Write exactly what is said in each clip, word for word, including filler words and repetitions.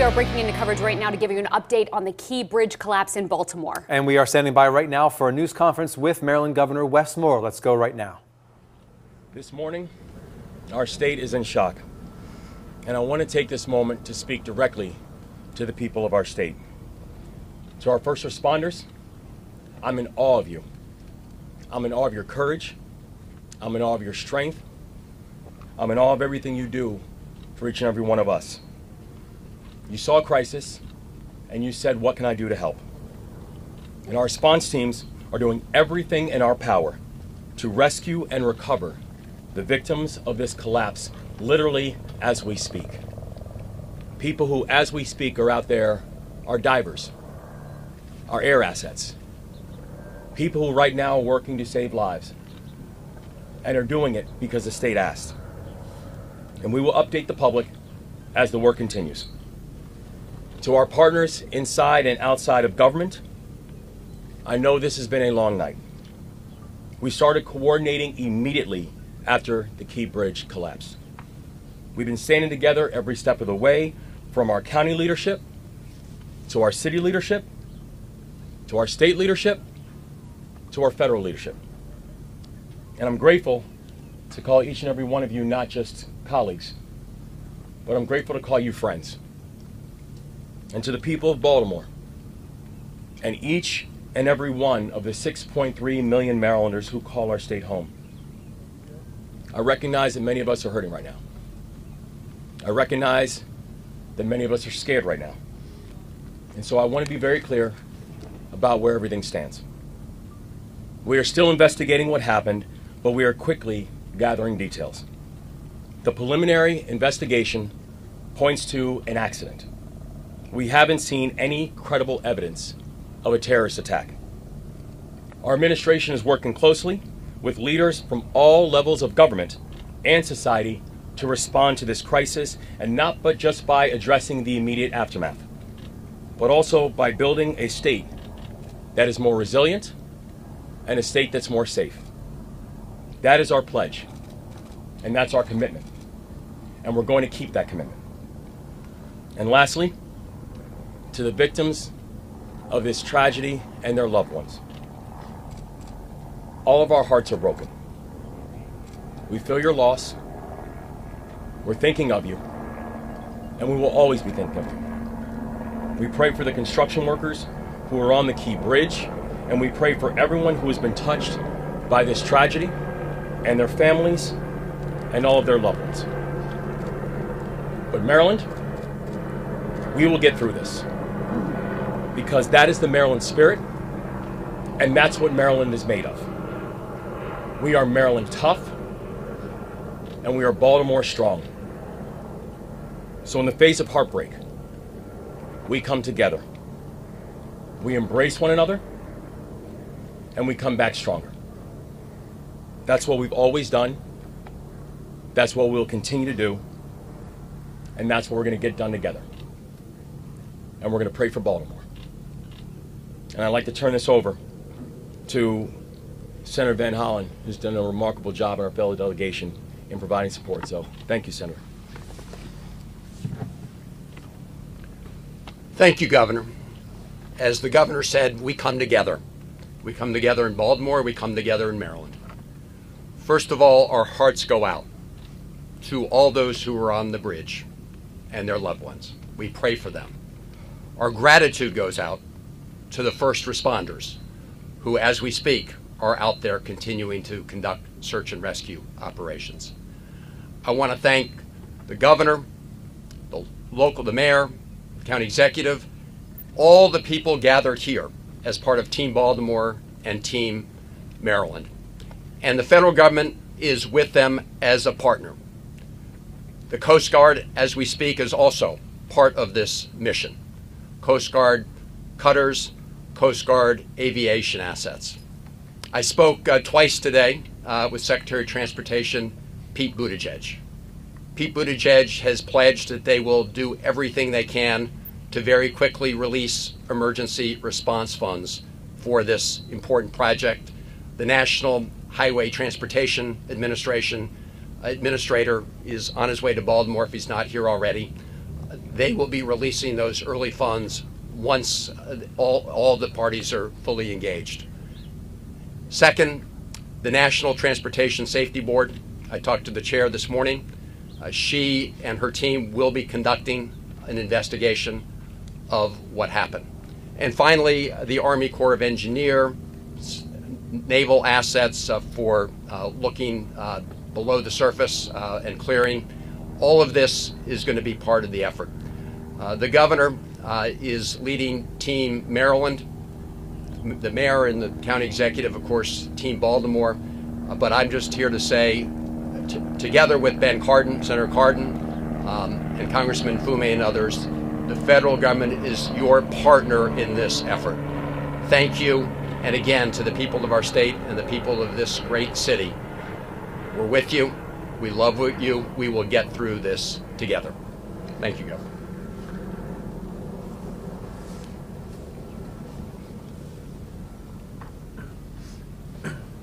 we are breaking into coverage right now to give you an update on the Key Bridge collapse in Baltimore. And we are standing by right now for a news conference with Maryland Governor Wes Moore. Let's go right now. This morning, our state is in shock. And I want to take this moment to speak directly to the people of our state. To our first responders, I'm in awe of you. I'm in awe of your courage. I'm in awe of your strength. I'm in awe of everything you do for each and every one of us. You saw a crisis and you said, what can I do to help? And our response teams are doing everything in our power to rescue and recover the victims of this collapse, literally as we speak. People who, as we speak, are out there, are divers, our air assets, people who right now are working to save lives and are doing it because the state asked. And we will update the public as the work continues. To our partners inside and outside of government, I know this has been a long night. We started coordinating immediately after the Key Bridge collapse. We've been standing together every step of the way, from our county leadership, to our city leadership, to our state leadership, to our federal leadership. And I'm grateful to call each and every one of you not just colleagues, but I'm grateful to call you friends. And to the people of Baltimore, and each and every one of the six point three million Marylanders who call our state home, I recognize that many of us are hurting right now. I recognize that many of us are scared right now. And so I want to be very clear about where everything stands. We are still investigating what happened, but we are quickly gathering details. The preliminary investigation points to an accident. We haven't seen any credible evidence of a terrorist attack. Our administration is working closely with leaders from all levels of government and society to respond to this crisis, and not but just by addressing the immediate aftermath, but also by building a state that is more resilient and a state that's more safe. That is our pledge, and that's our commitment, and we're going to keep that commitment. And lastly, to the victims of this tragedy and their loved ones. All of our hearts are broken. We feel your loss. We're thinking of you, and we will always be thinking of you. We pray for the construction workers who are on the Key Bridge, and we pray for everyone who has been touched by this tragedy and their families and all of their loved ones. But Maryland, we will get through this. Because that is the Maryland spirit, and that's what Maryland is made of. We are Maryland tough, and we are Baltimore strong. So in the face of heartbreak, we come together, we embrace one another, and we come back stronger. That's what we've always done, that's what we'll continue to do, and that's what we're going to get done together. And we're going to pray for Baltimore. And I'd like to turn this over to Senator Van Hollen, who's done a remarkable job in our fellow delegation in providing support. So thank you, Senator. Thank you, Governor. As the Governor said, we come together. We come together in Baltimore. We come together in Maryland. First of all, our hearts go out to all those who are on the bridge and their loved ones. We pray for them. Our gratitude goes out to the first responders who, as we speak, are out there continuing to conduct search and rescue operations. I want to thank the governor, the local, the mayor, the county executive, all the people gathered here as part of Team Baltimore and Team Maryland. And the federal government is with them as a partner. The Coast Guard, as we speak, is also part of this mission. Coast Guard cutters, Coast Guard aviation assets. I spoke uh, twice today uh, with Secretary of Transportation Pete Buttigieg. Pete Buttigieg has pledged that they will do everything they can to very quickly release emergency response funds for this important project. The National Highway Transportation Administration administrator is on his way to Baltimore if he's not here already. they will be releasing those early funds once all, all the parties are fully engaged. Second, the National Transportation Safety Board. I talked to the chair this morning. Uh, she and her team will be conducting an investigation of what happened. And finally, the Army Corps of Engineers, naval assets uh, for uh, looking uh, below the surface uh, and clearing. All of this is going to be part of the effort. Uh, the governor uh, is leading Team Maryland. The mayor and the county executive, of course, Team Baltimore. Uh, but I'm just here to say, t together with Ben Cardin, Senator Cardin, um, and Congressman Fume and others, the federal government is your partner in this effort. Thank you. And again, to the people of our state and the people of this great city, we're with you. We love you. We will get through this together. Thank you, Governor.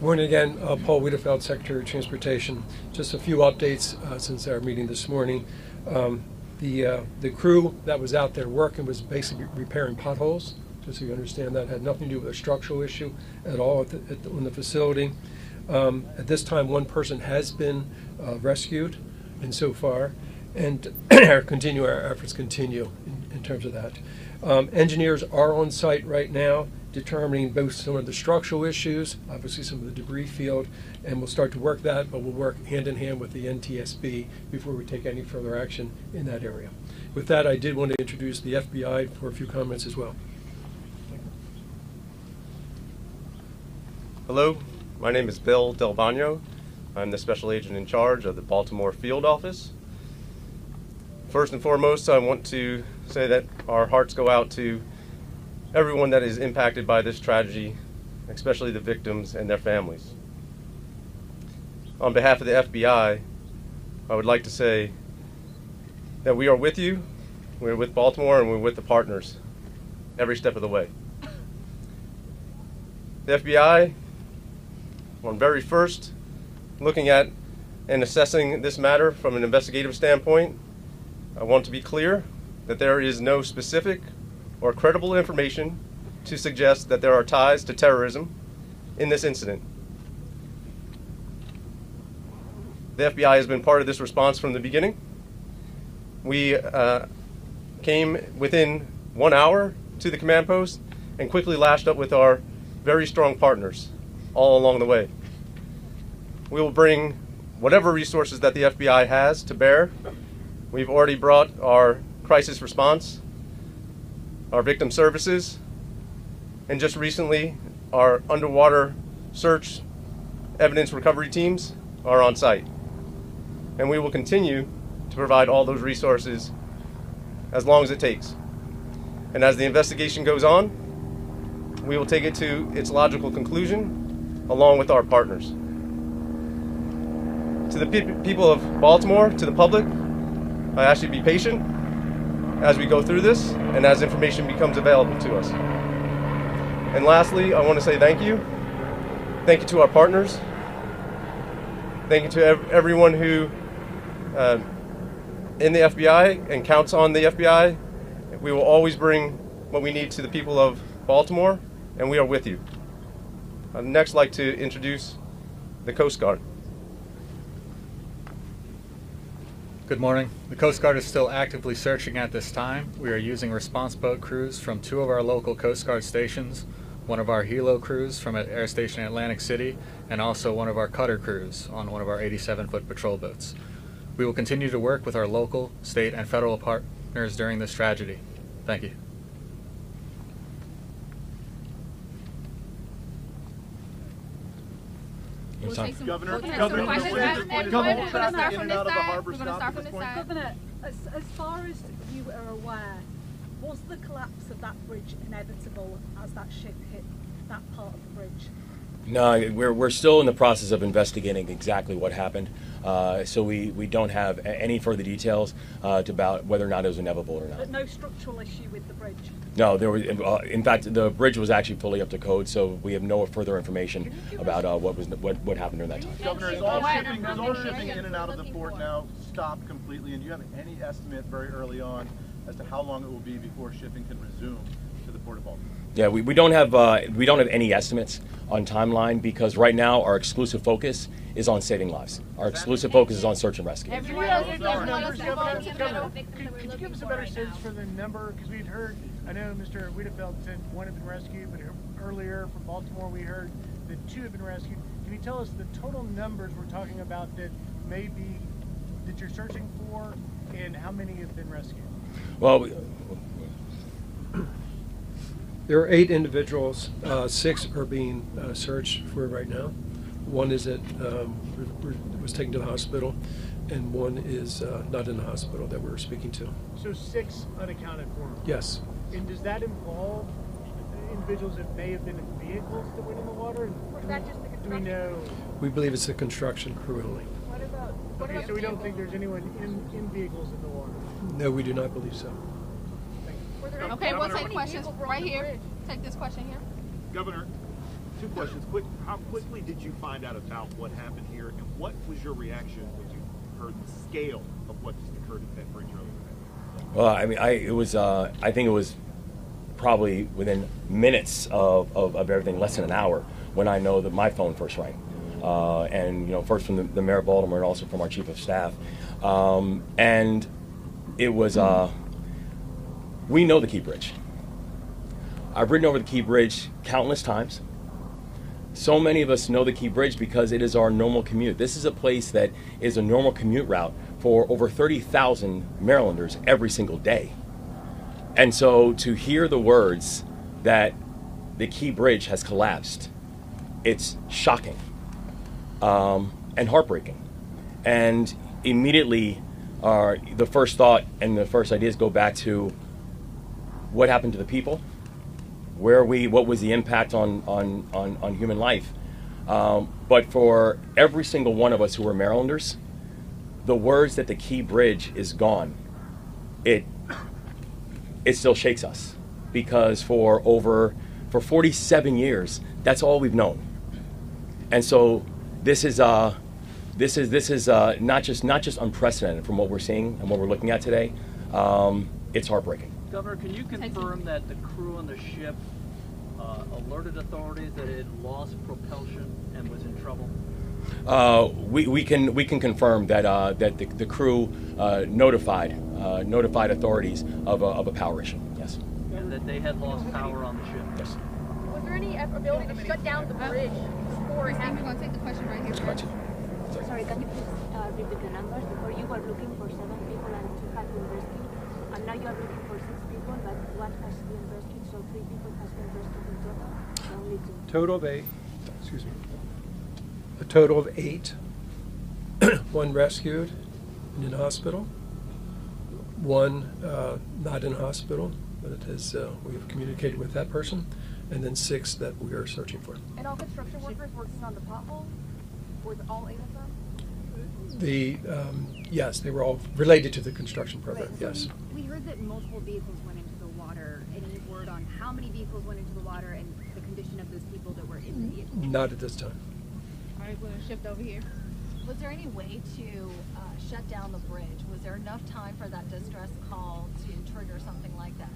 Morning again. Uh, Paul Wiedefeld, Secretary of Transportation. Just a few updates uh, since our meeting this morning. Um, the, uh, the crew that was out there working was basically repairing potholes. Just so you understand, that had nothing to do with a structural issue at all at the, at the, in the facility. Um, at this time, one person has been uh, rescued insofar, and our, continue, our efforts continue in, in terms of that. Um, engineers are on site right now, determining both some of the structural issues, obviously some of the debris field, and we'll start to work that, but we'll work hand in hand with the N T S B before we take any further action in that area. With that, I did want to introduce the F B I for a few comments as well. Hello, my name is Bill Del Bano. I'm the special agent in charge of the Baltimore field office. First and foremost, I want to say that our hearts go out to everyone that is impacted by this tragedy, especially the victims and their families. On behalf of the F B I, I would like to say that we are with you, we're with Baltimore, and we're with the partners every step of the way. The F B I, on very first, looking at and assessing this matter from an investigative standpoint, I want to be clear that there is no specific or credible information to suggest that there are ties to terrorism in this incident. The F B I has been part of this response from the beginning. We uh, came within one hour to the command post and quickly lashed up with our very strong partners all along the way. We will bring whatever resources that the F B I has to bear. We've already brought our crisis response, our victim services, and just recently our underwater search evidence recovery teams are on site. And we will continue to provide all those resources as long as it takes. And as the investigation goes on, we will take it to its logical conclusion along with our partners. To the pe people of Baltimore, to the public, I ask you to be patient as we go through this and as information becomes available to us. And lastly, I want to say thank you. Thank you to our partners. Thank you to ev everyone who uh, in the F B I and counts on the F B I. We will always bring what we need to the people of Baltimore, and we are with you. I'd next like to introduce the Coast Guard. Good morning. The Coast Guard is still actively searching at this time. We are using response boat crews from two of our local Coast Guard stations, one of our helo crews from Air Station Atlantic City, and also one of our cutter crews on one of our eighty-seven foot patrol boats. We will continue to work with our local, state, and federal partners during this tragedy. Thank you. We'll take some, Governor, we'll take Governor, some questions. Governor, Governor, we're going to start from this side. We're going to start from this side. Governor, as, as far as you are aware, was the collapse of that bridge inevitable as that ship hit that part of the bridge? No, we're, we're still in the process of investigating exactly what happened. Uh, so we, we don't have any further details uh, about whether or not it was inevitable or not. But no structural issue with the bridge? No, there was, uh, in fact, the bridge was actually fully up to code, so we have no further information about uh, what was what, what happened during that time. Governor, is all shipping, is all shipping in and out of the port now stopped completely? And do you have any estimate very early on as to how long it will be before shipping can resume to the Port of Baltimore? Yeah, we, we don't have uh, we don't have any estimates on timeline, because right now our exclusive focus is on saving lives. Our exclusive focus is on search and rescue. Could you give us a better sense for the number? Because we've heard, I know Mister Wiedefeld said one had been rescued, but earlier from Baltimore we heard that two have been rescued. Can you tell us the total numbers we're talking about that may be, that you're searching for, and how many have been rescued? Well, there are eight individuals. Uh, six are being uh, searched for right now. One is at um, was taken to the hospital, and one is uh, not in the hospital that we're speaking to. So six unaccounted for. Yes. And does that involve individuals that may have been in vehicles that went in the water? Or is that just the construction? Do we know? We believe it's the construction crew only. What about? What okay, about so we vehicles? Don't think there's anyone in, in vehicles in the water. No, we do not believe so. Okay, we'll take questions right here. Take this question here. Governor, two questions. Quick, how quickly did you find out about what happened here, and what was your reaction when you heard the scale of what just occurred at that bridge earlier? Well, I mean, I it was. Uh, I think it was probably within minutes of, of, of everything, less than an hour, when I know that my phone first rang. Uh, and, you know, first from the, the mayor of Baltimore and also from our chief of staff. Um, and it was, uh, we know the Key Bridge. I've ridden over the Key Bridge countless times. So many of us know the Key Bridge because it is our normal commute. This is a place that is a normal commute route for over thirty thousand Marylanders every single day. And so to hear the words that the Key Bridge has collapsed, it's shocking. Um, and heartbreaking. And immediately uh, the first thought and the first ideas go back to what happened to the people, where we, what was the impact on, on, on, on human life. Um, but for every single one of us who were Marylanders, the words that the Key Bridge is gone, it, it still shakes us, because for over, for forty-seven years, that's all we've known. And so This is uh, this is this is uh, not just not just unprecedented from what we're seeing and what we're looking at today. Um, it's heartbreaking. Governor, can you confirm that the crew on the ship uh, alerted authorities that it had lost propulsion and was in trouble? Uh, we we can we can confirm that uh, that the, the crew uh, notified uh, notified authorities of a, of a power issue. Yes. And that they had lost power on the ship. Yes. Was there any ability to shut down the bridge? We're going to take the question right here. Sorry. Sorry, can you please uh, repeat the numbers? Before you were looking for seven people and two had been rescued, and now you are looking for six people, but one has been rescued, so three people has been rescued in total. Only two. Total of eight. Excuse me. A total of eight. One rescued and in hospital. One uh, not in hospital, but it is, uh, we have communicated with that person. And then six that we are searching for. And all construction workers working on the pothole? Were all eight of them? The, um, yes, they were all related to the construction program, right, so yes. We, we heard that multiple vehicles went into the water. Any word on how many vehicles went into the water and the condition of those people that were in the vehicle? Not at this time. All right, we're going to shift over here. Was there any way to uh, shut down the bridge? Was there enough time for that distress call to trigger something like that?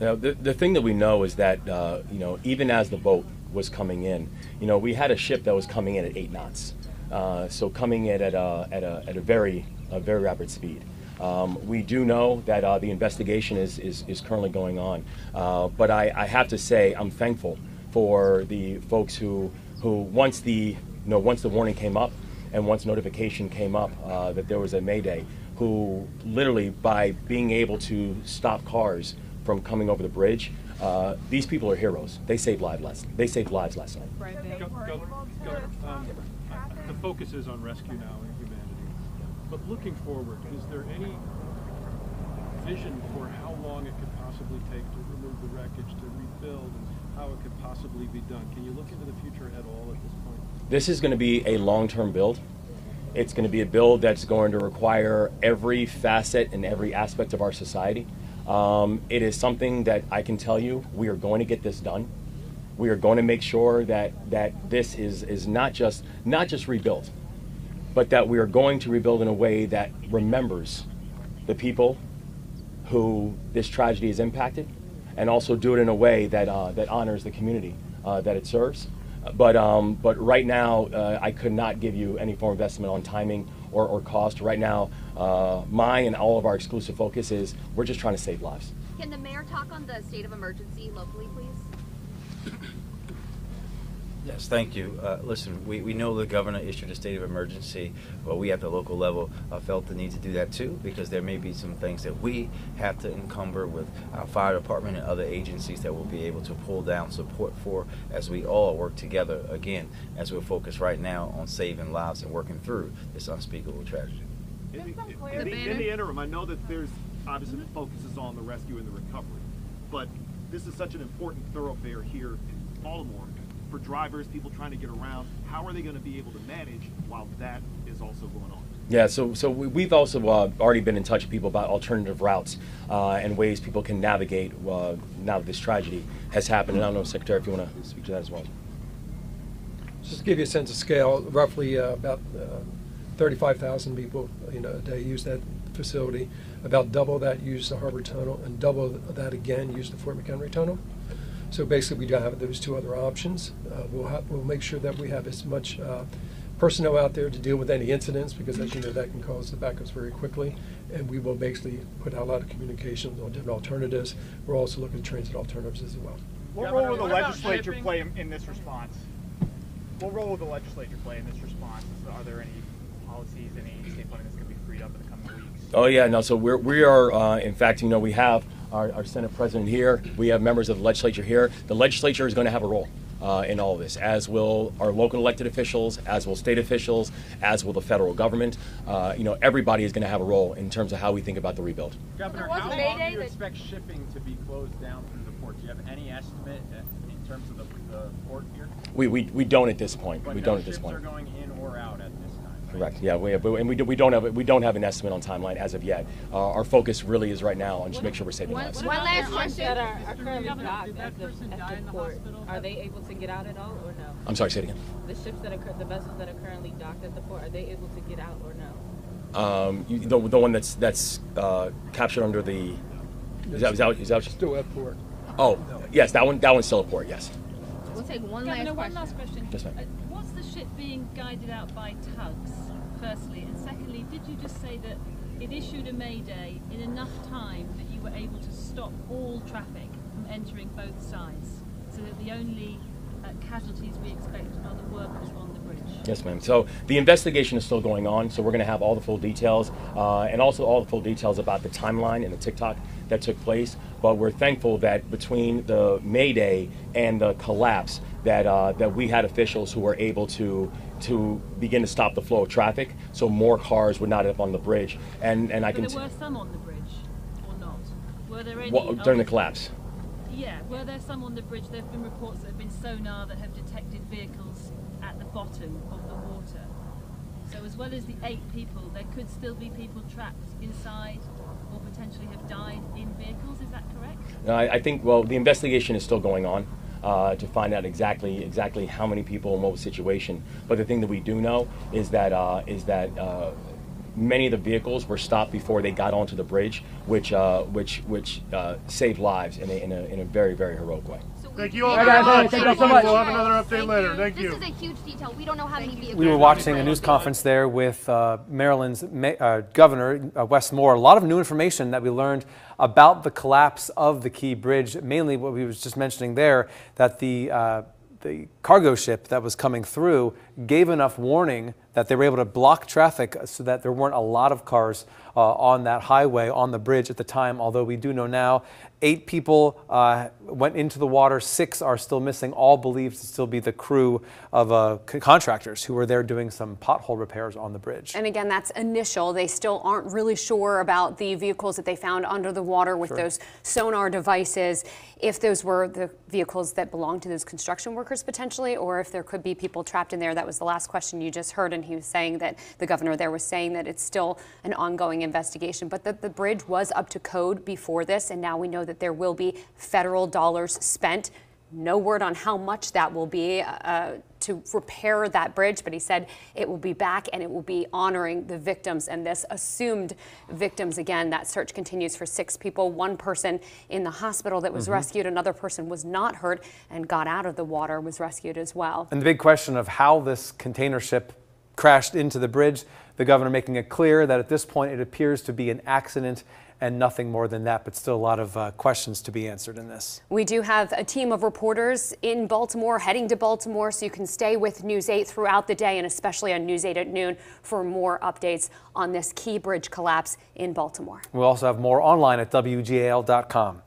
Now, the, the thing that we know is that, uh, you know, even as the boat was coming in, you know, we had a ship that was coming in at eight knots. Uh, so coming in at a, at a, at a very, a very rapid speed. Um, we do know that uh, the investigation is, is, is currently going on. Uh, but I, I have to say I'm thankful for the folks who, who once the, you know, once the warning came up and once notification came up uh, that there was a mayday, who literally by being able to stop cars from coming over the bridge, uh, these people are heroes. They saved lives last. They saved lives last night. Right. Go, go, go, um, the focus is on rescue now and humanity. But looking forward, is there any vision for how long it could possibly take to remove the wreckage, to rebuild, and how it could possibly be done? Can you look into the future at all at this point? This is going to be a long-term build. It's going to be a build that's going to require every facet and every aspect of our society. Um, it is something that I can tell you, we are going to get this done. We are going to make sure that, that this is, is not just, not just rebuilt, but that we are going to rebuild in a way that remembers the people who this tragedy has impacted, and also do it in a way that uh, that honors the community uh, that it serves. But um, but right now, uh, I could not give you any form of estimate on timing or, or cost. Right now, uh, my and all of our exclusive focus is we're just trying to save lives. Can the mayor talk on the state of emergency locally, please? Yes, thank you. Uh, listen, we, we know the governor issued a state of emergency, but we at the local level uh, felt the need to do that too, because there may be some things that we have to encumber with our fire department and other agencies that we'll be able to pull down support for as we all work together, again, as we're focused right now on saving lives and working through this unspeakable tragedy. In the, in the, in the interim, I know that there's obviously the focus is on the rescue and the recovery, but this is such an important thoroughfare here in Baltimore. For drivers, people trying to get around, how are they going to be able to manage while that is also going on? Yeah, so so we, we've also uh, already been in touch with people about alternative routes uh, and ways people can navigate uh, now that this tragedy has happened. And I don't know, Secretary, if you want to speak to that as well. Just to give you a sense of scale, roughly uh, about uh, thirty-five thousand people, you know, a day use that facility. About double that use the Harbor Tunnel, and double that again use the Fort McHenry Tunnel. So basically, we have those two other options. Uh, we'll, have, we'll make sure that we have as much uh, personnel out there to deal with any incidents, because, as you know, that can cause the backups very quickly. And we will basically put out a lot of communications on different alternatives. We're also looking at transit alternatives as well. What role will the legislature play in this response? What role will the legislature play in this response? Are there any policies, any state funding that's going to be freed up in the coming weeks? Oh, yeah, no, so we're, we are, uh, in fact, you know, we have Our, our Senate President here. We have members of the legislature here. The legislature is going to have a role uh, in all of this, as will our local elected officials, as will state officials, as will the federal government. Uh, you know, everybody is going to have a role in terms of how we think about the rebuild. Governor, how long do you expect shipping to be closed down through the port? Do you have any estimate in terms of the, the port here? We, we we don't at this point. But we don't at this point. Ships are going in or out at this time. Correct. Yeah, we have, and we, do, we don't have we don't have an estimate on timeline as of yet. Uh, our focus really is right now on just make sure we're saving lives. One last question: that are, are currently docked at the, at the port, are they able to get out at all, or no? I'm sorry, say it again. The ships that are the vessels that are currently docked at the port, are they able to get out or no? Um, you, the the one that's that's uh, captured under the is that is that, is that still at port? Oh, no. Yes, that one that one's still at port. Yes. We'll take one Governor, last one last question. Yes, ma'am. Uh, was the ship being guided out by tugs? Firstly, and secondly, did you just say that it issued a mayday in enough time that you were able to stop all traffic from entering both sides, so that the only uh, casualties we expect are the workers on the bridge? Yes, ma'am. So the investigation is still going on, so we're going to have all the full details, uh, and also all the full details about the timeline and the TikTok that took place. But we're thankful that between the mayday and the collapse, that uh, that we had officials who were able to to begin to stop the flow of traffic, so more cars would not end up on the bridge. And and I but can. There were some on the bridge, or not? Were there any? Well, during the collapse. Yeah, were there some on the bridge? There have been reports that have been sonar that have detected vehicles at the bottom of the water. So as well as the eight people, there could still be people trapped inside, or potentially have died in vehicles. Is that correct? No, I, I think. Well, the investigation is still going on. Uh, to find out exactly exactly how many people in what situation. But the thing that we do know is that uh, is that uh, many of the vehicles were stopped before they got onto the bridge, which uh, which which uh, saved lives in a, in a in a very very heroic way. So thank you all very much. Thank you so much. We'll have another update later. Thank you. This is a huge detail. We don't know how many vehicles. We were watching a news conference there with uh, Maryland's May, uh, Governor uh, Wes Moore. A lot of new information that we learned about the collapse of the Key Bridge, mainly what we was just mentioning there, that the, uh, the cargo ship that was coming through gave enough warning that they were able to block traffic so that there weren't a lot of cars uh, on that highway, on the bridge at the time, although we do know now eight people uh, went into the water, six are still missing, all believed to still be the crew of uh, contractors who were there doing some pothole repairs on the bridge. And again, that's initial. They still aren't really sure about the vehicles that they found under the water with sure. those sonar devices, if those were the vehicles that belonged to those construction workers potentially, or if there could be people trapped in there. That was the last question you just heard, and he was saying that the governor there was saying that it's still an ongoing investigation, but that the bridge was up to code before this, and now we know that there will be federal dollars spent no word on how much that will be uh, to repair that bridge, but he said it will be back and it will be honoring the victims and this assumed victims. Again, that search continues for six people, one person in the hospital that was mm-hmm. rescued, another person was not hurt and got out of the water, was rescued as well. And the big question of how this container ship crashed into the bridge, the governor making it clear that at this point it appears to be an accident and nothing more than that, but still a lot of uh, questions to be answered in this. We do have a team of reporters in Baltimore, heading to Baltimore, so you can stay with News eight throughout the day and especially on News eight at noon for more updates on this Key Bridge collapse in Baltimore. We'll also have more online at W G A L dot com.